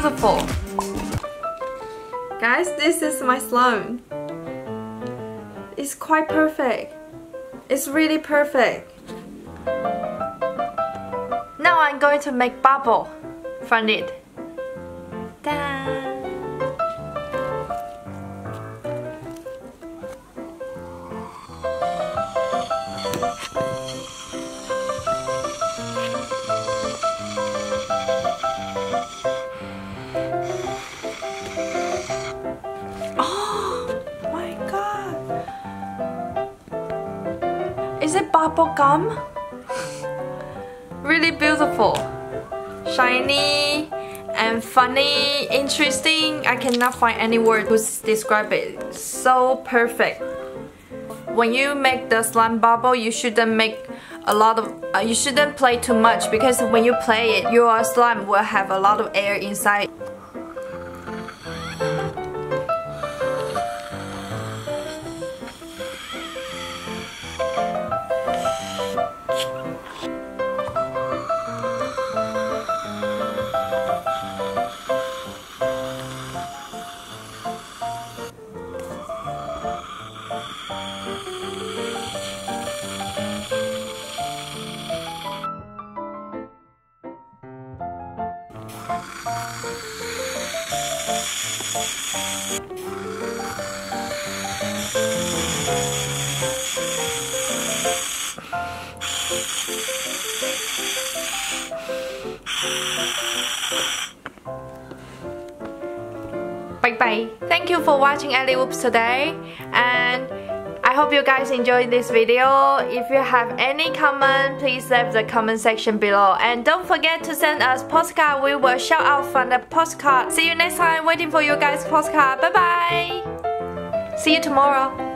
beautiful. Guys, this is my slime. It's quite perfect. It's really perfect. Now I'm going to make bubble from it. Ta-da! Is it bubble gum? Really beautiful, shiny and funny, interesting. I cannot find any word to describe it. So perfect. When you make the slime bubble, you shouldn't make a lot of. You shouldn't play too much, because when you play it, your slime will have a lot of air inside. Bye bye. Thank you for watching Elieoops today, and I hope you guys enjoyed this video. If you have any comment, please leave the comment section below, and don't forget to send us postcard. We will shout out from the postcard. See you next time. Waiting for you guys postcard. Bye bye. See you tomorrow.